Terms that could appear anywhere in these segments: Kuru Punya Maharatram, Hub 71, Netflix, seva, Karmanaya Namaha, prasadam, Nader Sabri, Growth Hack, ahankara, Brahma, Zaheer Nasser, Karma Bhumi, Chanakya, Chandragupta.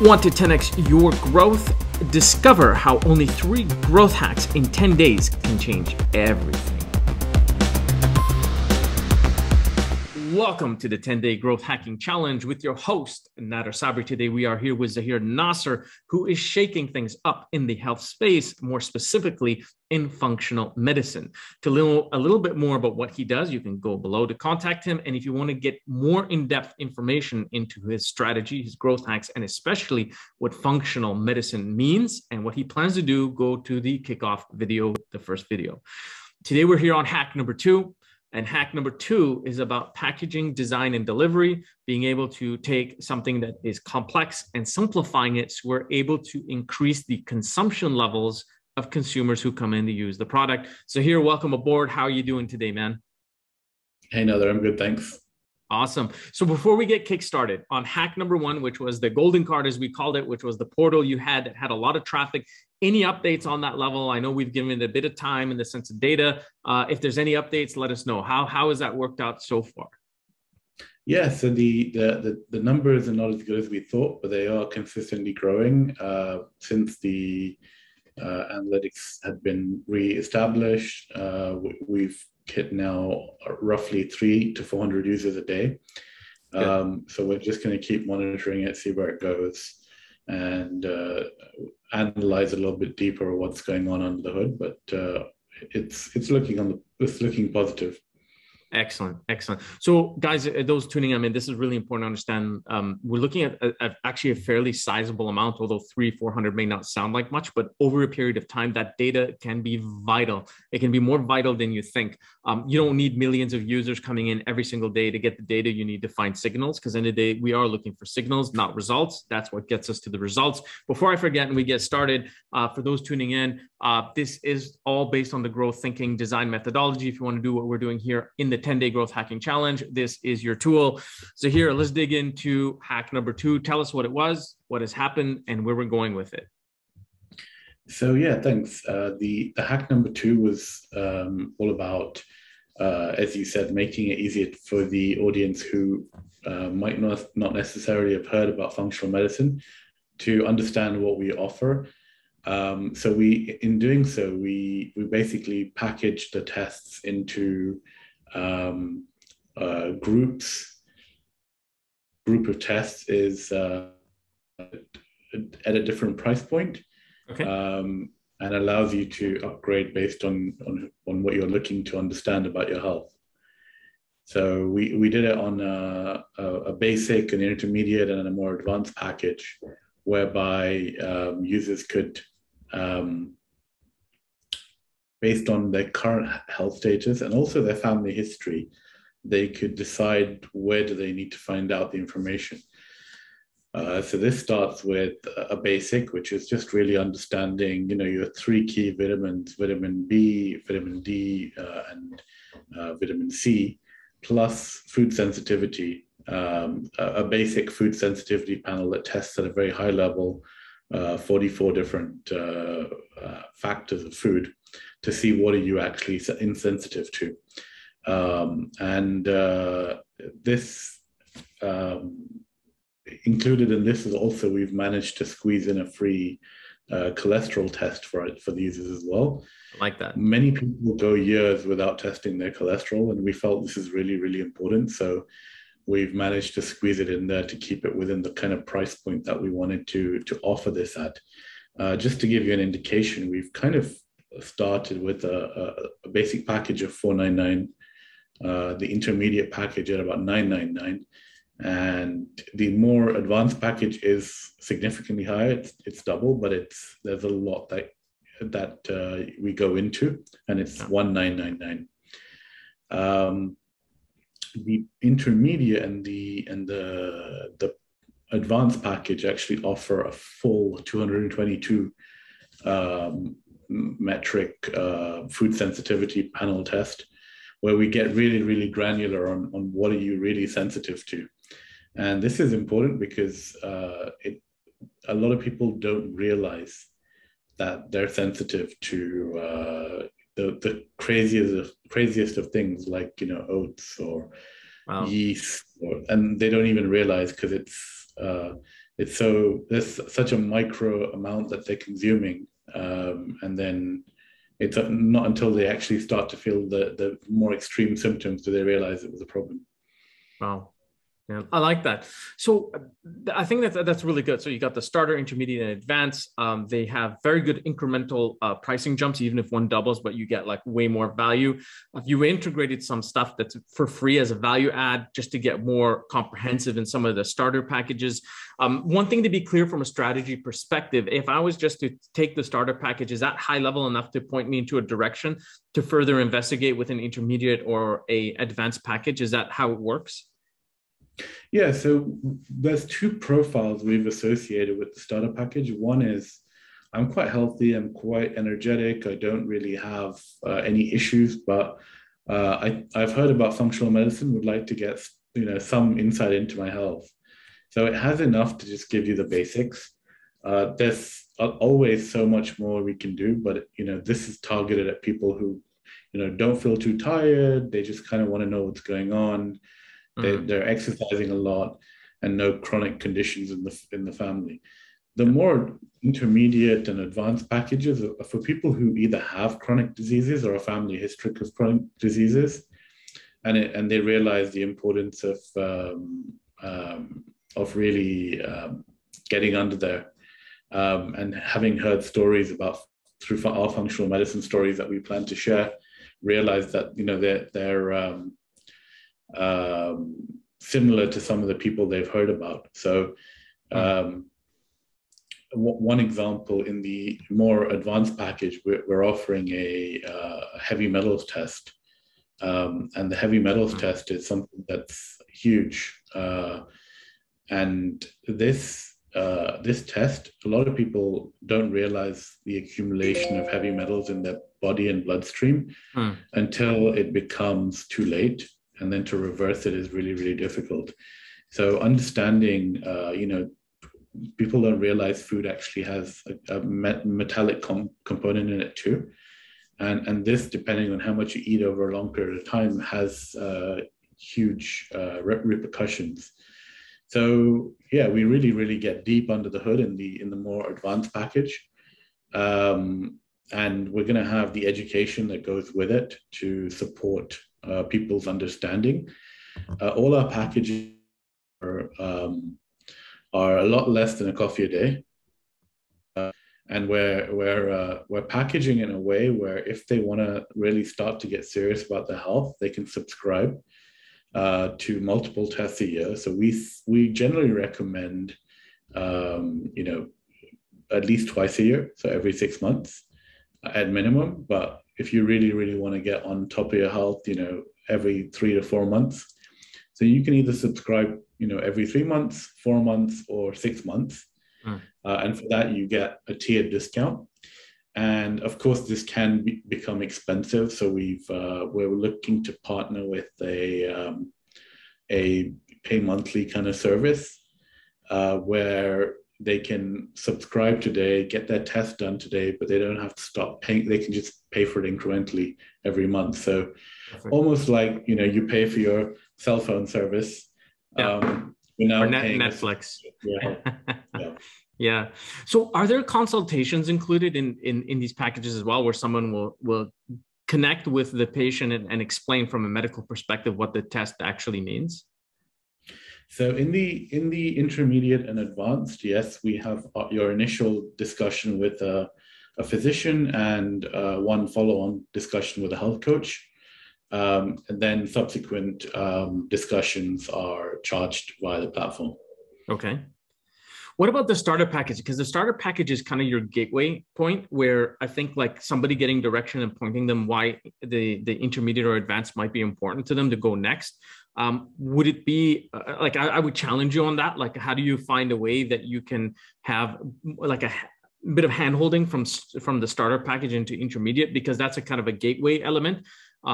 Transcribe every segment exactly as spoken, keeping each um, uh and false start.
Want to ten X your growth? Discover how only three growth hacks in ten days can change everything. Welcome to the ten-day growth hacking challenge with your host, Nader Sabri. Today, we are here with Zaheer Nasser, who is shaking things up in the health space, more specifically in functional medicine. To know a little bit more about what he does, you can go below to contact him. And if you want to get more in-depth information into his strategy, his growth hacks, and especially what functional medicine means and what he plans to do, go to the kickoff video, the first video. Today, we're here on hack number two. And hack number two is about packaging, design, and delivery, being able to take something that is complex and simplifying it so we're able to increase the consumption levels of consumers who come in to use the product. So here, welcome aboard. How are you doing today, man? Hey, Nader, I'm good, thanks. Awesome. So before we get kickstarted on hack number one, which was the golden card, as we called it, which was the portal you had that had a lot of traffic, any updates on that level? I know we've given it a bit of time in the sense of data. Uh, if there's any updates, let us know. How, how has that worked out so far? Yeah, so the, the, the, the numbers are not as good as we thought, but they are consistently growing uh, since the uh, analytics had been reestablished. Uh, we've hit now roughly three to four hundred users a day. Um, so we're just going to keep monitoring it, see where it goes, and uh, analyze a little bit deeper what's going on under the hood, but uh, it's it's looking on the, it's looking positive. Excellent, excellent. So, guys, those tuning in, I mean, this is really important to understand. Um, we're looking at, at actually a fairly sizable amount, although three, four hundred may not sound like much, but over a period of time, that data can be vital. It can be more vital than you think. Um, you don't need millions of users coming in every single day to get the data. You need to find signals, because in the day, we are looking for signals, not results. That's what gets us to the results. Before I forget and we get started, uh, for those tuning in, uh, this is all based on the growth thinking design methodology. If you want to do what we're doing here in the ten-day growth hacking challenge, this is your tool. So here, let's dig into hack number two. Tell us what it was, what has happened, and where we're going with it. So yeah, thanks. Uh, the, the hack number two was um, all about, uh, as you said, making it easier for the audience who uh, might not, not necessarily have heard about functional medicine to understand what we offer. Um, so we, in doing so, we, we basically packaged the tests into Um, uh, groups. Group of tests is uh, at a different price point, okay. um, and allows you to upgrade based on, on on what you're looking to understand about your health. So we we did it on a, a, a basic, an intermediate, and a more advanced package, whereby um, users could, Um, based on their current health status and also their family history, they could decide where do they need to find out the information. Uh, so this starts with a basic, which is just really understanding, you know, your three key vitamins, vitamin B, vitamin D, uh, and uh, vitamin C, plus food sensitivity, um, a basic food sensitivity panel that tests at a very high level, uh, forty-four different uh, uh, factors of food, to see what are you actually insensitive to. Um, and uh, this um, included in this is also, we've managed to squeeze in a free uh, cholesterol test for it, for the users as well. I like that. Many people go years without testing their cholesterol, and we felt this is really, really important. So we've managed to squeeze it in there to keep it within the kind of price point that we wanted to, to offer this at. Uh, just to give you an indication, we've kind of started with a, a, a basic package of four ninety-nine, uh, the intermediate package at about nine ninety-nine, and the more advanced package is significantly higher. It's, it's double, but it's there's a lot that that uh, we go into, and it's one nine nine nine. Um, the intermediate and the and the the advanced package actually offer a full two hundred twenty-two. Um, metric uh, food sensitivity panel test, where we get really, really granular on, on what are you really sensitive to. And this is important because uh, it, a lot of people don't realize that they're sensitive to uh, the, the craziest, of, craziest of things like, you know, oats or wow. yeast, or, and they don't even realize because it's, uh, it's so there's such a micro amount that they're consuming, um, and then it's not until they actually start to feel the the more extreme symptoms do they realize it was a problem. Wow. Yeah, I like that. So I think that that's really good. So you got the starter, intermediate, and advanced. Um, they have very good incremental uh, pricing jumps, even if one doubles, but you get like way more value. You integrated some stuff that's for free as a value add just to get more comprehensive in some of the starter packages. Um, one thing to be clear from a strategy perspective, if I was just to take the starter package, is that high level enough to point me into a direction to further investigate with an intermediate or a advanced package? Is that how it works? Yeah, so there's two profiles we've associated with the starter package. One is, I'm quite healthy, I'm quite energetic, I don't really have uh, any issues, but uh, I, I've heard about functional medicine, would like to get, you know, some insight into my health. So it has enough to just give you the basics. Uh, there's always so much more we can do, but, you know, this is targeted at people who, you know, don't feel too tired, they just kind of want to know what's going on. They, they're exercising a lot and no chronic conditions in the in the family. The more intermediate and advanced packages are for people who either have chronic diseases or a family history of chronic diseases, and it, and they realize the importance of um, um, of really um, getting under there, um, and having heard stories about through our functional medicine stories that we plan to share, realize that, you know, they're they're um, Um, similar to some of the people they've heard about. So um, one example, in the more advanced package, we're, we're offering a uh, heavy metals test. Um, and the heavy metals test is something that's huge. Uh, and this, uh, this test, a lot of people don't realize the accumulation of heavy metals in their body and bloodstream hmm. until it becomes too late. And then to reverse it is really, really difficult. So understanding, uh, you know, people don't realize food actually has a, a met metallic com component in it too. And, and this, depending on how much you eat over a long period of time, has uh, huge uh, re repercussions. So yeah, we really, really get deep under the hood in the, in the more advanced package. Um, and we're gonna have the education that goes with it to support Uh, people's understanding. Uh, all our packages are, um, are a lot less than a coffee a day, uh, and we're we're uh, we're packaging in a way where if they want to really start to get serious about their health, they can subscribe uh, to multiple tests a year. So we we generally recommend um, you know, at least twice a year, so every six months at minimum, but if you really, really want to get on top of your health, you know, every three to four months. So you can either subscribe, you know, every three months, four months, or six months. Mm. Uh, and for that, you get a tiered discount. And of course, this can be, become expensive. So we've, uh, we're looking to partner with a, um, a pay monthly kind of service uh, where they can subscribe today, get their test done today, but they don't have to stop paying. They can just pay for it incrementally every month. So Perfect. Almost like, you know, you pay for your cell phone service. Yeah. Um, you're now or net paying Netflix. Yeah. Yeah. Yeah. So are there consultations included in, in, in these packages as well, where someone will, will connect with the patient and, and explain from a medical perspective what the test actually means? So in the in the intermediate and advanced, yes, we have your initial discussion with a, a physician and uh, one follow-on discussion with a health coach. Um, and then subsequent um, discussions are charged via the platform. Okay. What about the starter package? Because the starter package is kind of your gateway point where I think like somebody getting direction and pointing them why the, the intermediate or advanced might be important to them to go next. Um, would it be uh, like, I, I would challenge you on that. Like, how do you find a way that you can have like a bit of handholding from, from the starter package into intermediate, because that's a kind of a gateway element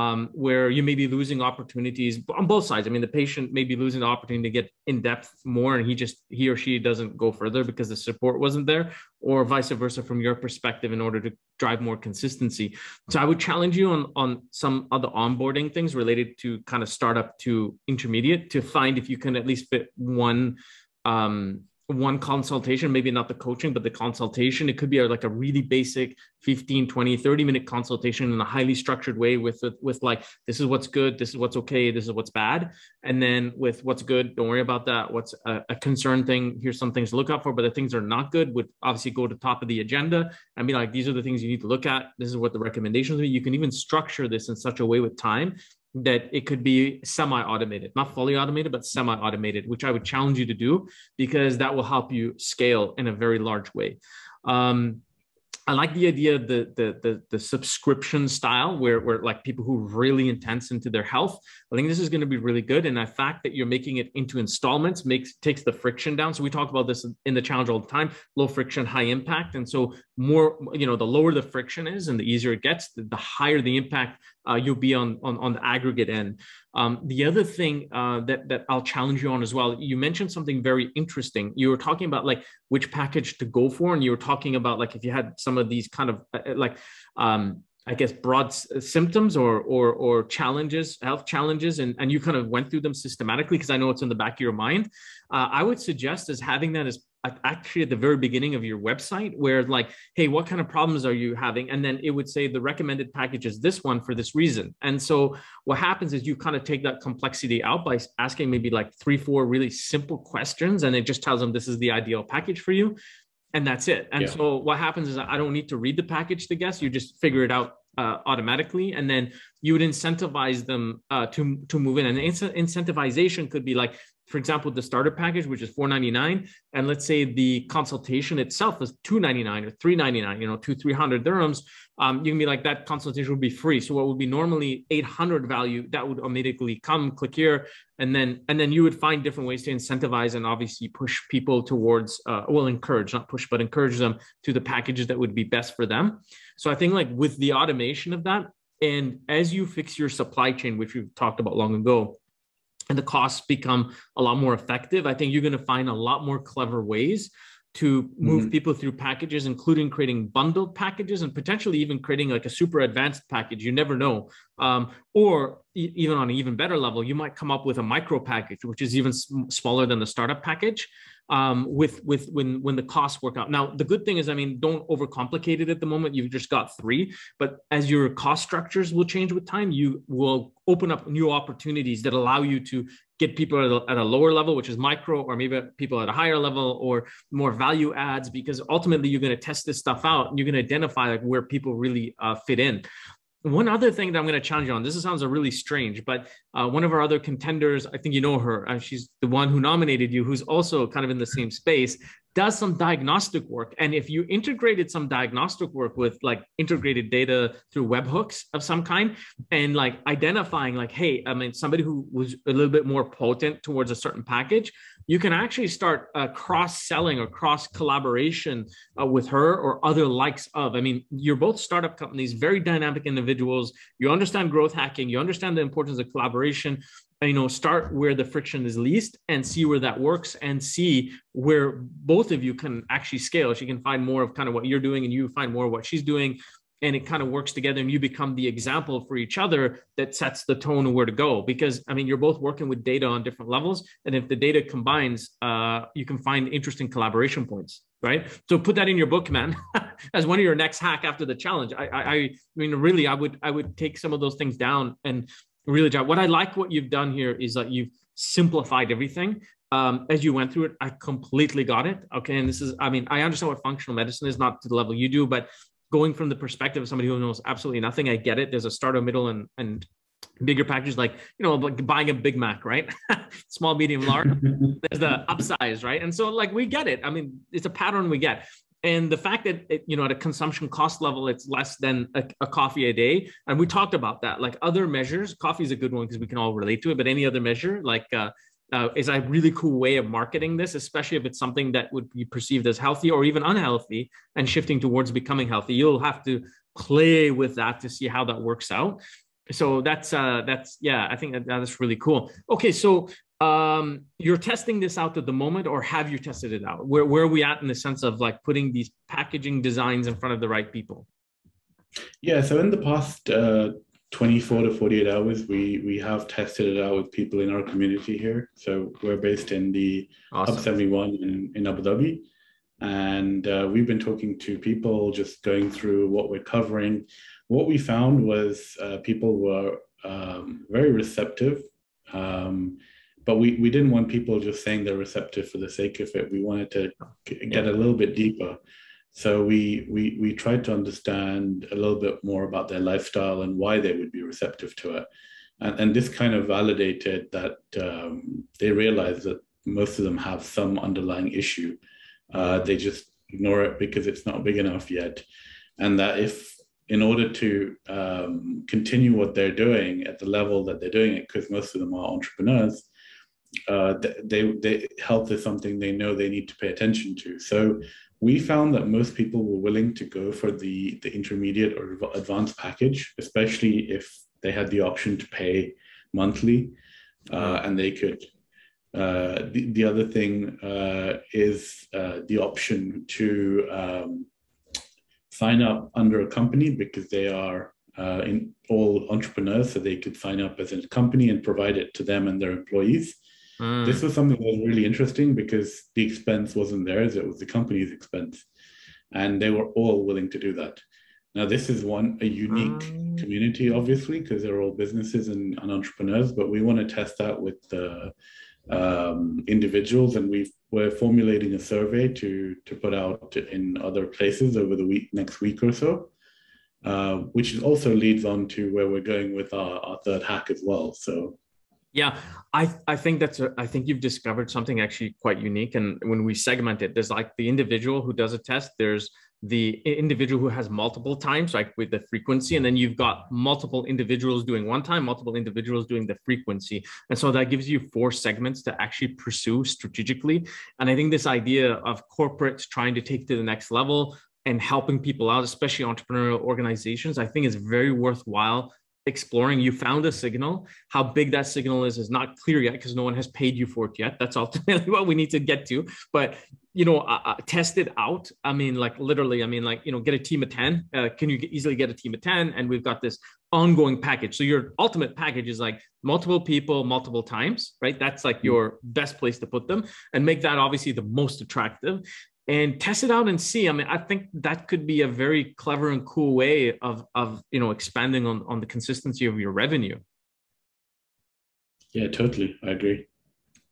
um, where you may be losing opportunities on both sides. I mean, the patient may be losing the opportunity to get in depth more and he just, he or she doesn't go further because the support wasn't there, or vice versa from your perspective in order to drive more consistency. So I would challenge you on, on some other onboarding things related to kind of startup to intermediate to find if you can at least fit one, um, one consultation, maybe not the coaching, but the consultation. It could be like a really basic fifteen, twenty, thirty minute consultation in a highly structured way with, with, with like, this is what's good. This is what's okay. This is what's bad. And then with what's good, don't worry about that. What's a, a concern thing. Here's some things to look out for, but the things that are not good would obviously go to top of the agenda and be like, these are the things you need to look at. This is what the recommendations are. You can even structure this in such a way with time that it could be semi-automated, not fully automated, but semi-automated, which I would challenge you to do because that will help you scale in a very large way. Um, I like the idea of the, the, the, the subscription style where, where like people who really intense into their health. I think this is going to be really good. And the fact that you're making it into installments makes takes the friction down. So we talk about this in the challenge all the time, low friction, high impact. And so more, you know, the lower the friction is and the easier it gets, the, the higher the impact uh, you'll be on, on, on the aggregate end. Um, the other thing uh, that, that I'll challenge you on as well, you mentioned something very interesting. You were talking about like which package to go for. And you were talking about like, if you had some of these kind of uh, like, um, I guess, broad s symptoms or, or, or challenges, health challenges, and, and you kind of went through them systematically because I know it's in the back of your mind. Uh, I would suggest is having that as actually at the very beginning of your website where like, hey, what kind of problems are you having? And then it would say the recommended package is this one for this reason. And so what happens is you kind of take that complexity out by asking maybe like three, four really simple questions. And it just tells them this is the ideal package for you. And that's it. And yeah. So what happens is I don't need to read the package to guess. You just figure it out uh, automatically. And then you would incentivize them uh, to, to move in. And incentivization could be like, for example, the starter package, which is four ninety-nine, and let's say the consultation itself is two ninety-nine or three ninety-nine, you know, two, three hundred dirhams, um, you can be like, that consultation would be free. So what would be normally eight hundred value, that would immediately come, click here, and then and then you would find different ways to incentivize and obviously push people towards, uh, well, encourage, not push, but encourage them to the packages that would be best for them. So I think like with the automation of that, and as you fix your supply chain, which we've talked about long ago, and the costs become a lot more effective, I think you're going to find a lot more clever ways to move mm-hmm. people through packages, including creating bundled packages and potentially even creating like a super advanced package. You never know. Um, or e- even on an even better level, you might come up with a micro package, which is even sm- smaller than the startup package. Um, with with when when the costs work out. Now, the good thing is, I mean, don't overcomplicate it at the moment. You've just got three, but as your cost structures will change with time, you will open up new opportunities that allow you to get people at a, at a lower level, which is micro, or maybe people at a higher level or more value adds, because ultimately you're going to test this stuff out and you're going to identify like where people really uh, fit in. One other thing that I'm going to challenge you on, this sounds really strange, but uh, one of our other contenders, I think you know her, uh, she's the one who nominated you, who's also kind of in the same space, does some diagnostic work. And if you integrated some diagnostic work with like integrated data through webhooks of some kind and like identifying like, hey, I mean, somebody who was a little bit more potent towards a certain package, you can actually start uh, cross-selling or cross-collaboration uh, with her or other likes of. I mean, you're both startup companies, very dynamic individuals. You understand growth hacking. You understand the importance of collaboration. You know, start where the friction is least and see where that works and see where both of you can actually scale. She can find more of kind of what you're doing and you find more of what she's doing. And it kind of works together and you become the example for each other that sets the tone of where to go. Because, I mean, you're both working with data on different levels. And if the data combines, uh, you can find interesting collaboration points, right? So put that in your book, man, as one of your next hack after the challenge. I, I, I mean, really, I would, I would take some of those things down and really, what I like what you've done here is that you've simplified everything. Um, as you went through it, I completely got it. Okay. And this is, I mean, I understand what functional medicine is, not to the level you do, but going from the perspective of somebody who knows absolutely nothing, I get it. There's a starter, middle, and, and bigger packages, like, you know, like buying a Big Mac, right? Small, medium, large. There's the upsize, right? And so, like, we get it. I mean, it's a pattern we get. And the fact that, it, you know, at a consumption cost level, it's less than a, a coffee a day. And we talked about that, like other measures, coffee is a good one because we can all relate to it, but any other measure like uh, uh, is a really cool way of marketing this, especially if it's something that would be perceived as healthy or even unhealthy and shifting towards becoming healthy. You'll have to play with that to see how that works out. So that's, uh, that's yeah, I think that, that's really cool. Okay, so um, you're testing this out at the moment, or have you tested it out? Where, where are we at in the sense of like putting these packaging designs in front of the right people? Yeah, so in the past uh, twenty-four to forty-eight hours, we we have tested it out with people in our community here. So we're based in the awesome. Hub seventy-one in, in Abu Dhabi. And uh, we've been talking to people, just going through what we're covering. What we found was uh, people were um, very receptive, um, but we, we didn't want people just saying they're receptive for the sake of it. We wanted to get a little bit deeper. So we, we, we tried to understand a little bit more about their lifestyle and why they would be receptive to it. And, and this kind of validated that um, they realized that most of them have some underlying issue. Uh, they just ignore it because it's not big enough yet. And that if, in order to um, continue what they're doing at the level that they're doing it, because most of them are entrepreneurs, uh, they, they health is something they know they need to pay attention to. So we found that most people were willing to go for the, the intermediate or advanced package, especially if they had the option to pay monthly uh, and they could. Uh, the, the other thing uh, is uh, the option to um, sign up under a company, because they are uh, in all entrepreneurs, so they could sign up as a company and provide it to them and their employees. Mm. This was something that was really interesting because the expense wasn't theirs, it was the company's expense. And they were all willing to do that. Now, this is one, a unique um, community, obviously, because they're all businesses and, and entrepreneurs, but we want to test that with the um individuals, and we've we're formulating a survey to to put out in other places over the week next week or so, uh which also leads on to where we're going with our, our third hack as well. So yeah, i i think that's a, I think you've discovered something actually quite unique. And when we segment it, there's like the individual who does a test, there's the individual who has multiple times, like with the frequency, and then you've got multiple individuals doing one time, multiple individuals doing the frequency. And so that gives you four segments to actually pursue strategically. And I think this idea of corporates trying to take to the next level and helping people out, especially entrepreneurial organizations, I think is very worthwhile exploring. You found a signal. How big that signal is is not clear yet because no one has paid you for it yet. That's ultimately what we need to get to. But you know, uh, test it out. I mean, like literally, I mean, like, you know, get a team of ten. Uh, can you easily get a team of ten? And we've got this ongoing package. So your ultimate package is like multiple people, multiple times, right? That's like your best place to put them, and make that obviously the most attractive. And test it out and see. I mean, I think that could be a very clever and cool way of, of you know, expanding on, on the consistency of your revenue. Yeah, totally. I agree.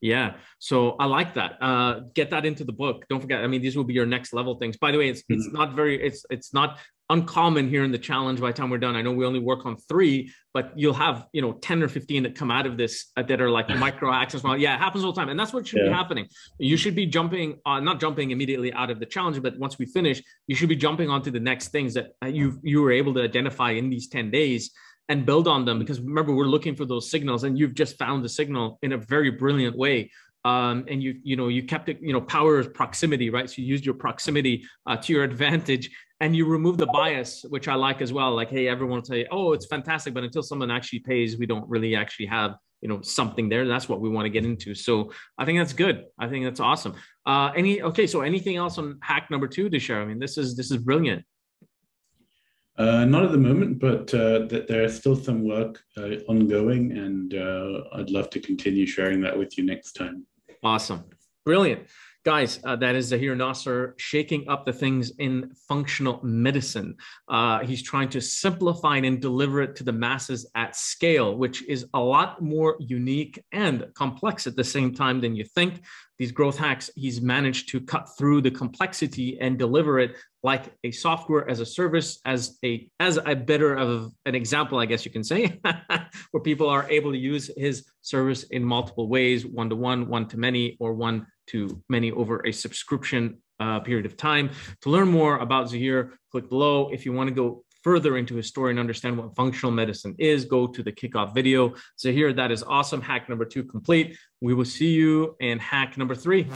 Yeah. So I like that. Uh, get that into the book. Don't forget. I mean, these will be your next level things. By the way, it's, it's not very, it's, it's not uncommon here in the challenge by the time we're done. I know we only work on three, but you'll have, you know, ten or fifteen that come out of this uh, that are like micro access model. Yeah. It happens all the time. And that's what should yeah. be happening. You should be jumping on, not jumping immediately out of the challenge, but once we finish, you should be jumping onto the next things that you you were able to identify in these ten days. And build on them, because remember, we're looking for those signals, and you've just found the signal in a very brilliant way. Um, and you, you know, you kept it, you know, power is proximity, right? So you used your proximity uh, to your advantage, and you remove the bias, which I like as well. Like, hey, everyone will tell you, oh, it's fantastic, but until someone actually pays, we don't really actually have, you know, something there. That's what we want to get into. So I think that's good. I think that's awesome. Uh, any, okay. So anything else on hack number two to share? I mean, this is, this is brilliant. Uh, not at the moment, but uh, that there is still some work uh, ongoing, and uh, I'd love to continue sharing that with you next time. Awesome. Brilliant. Guys, uh, that is Zaheer Nasser shaking up the things in functional medicine. Uh, he's trying to simplify it and deliver it to the masses at scale, which is a lot more unique and complex at the same time than you think. These growth hacks, he's managed to cut through the complexity and deliver it like a software as a service, as a as a better of an example, I guess you can say, where people are able to use his service in multiple ways, one-to-one, one-to-many, or one-to-many over a subscription uh, period of time. To learn more about Zaheer, click below. If you want to go further into his story and understand what functional medicine is, go to the kickoff video. Zaheer, that is awesome. Hack number two complete. We will see you in hack number three.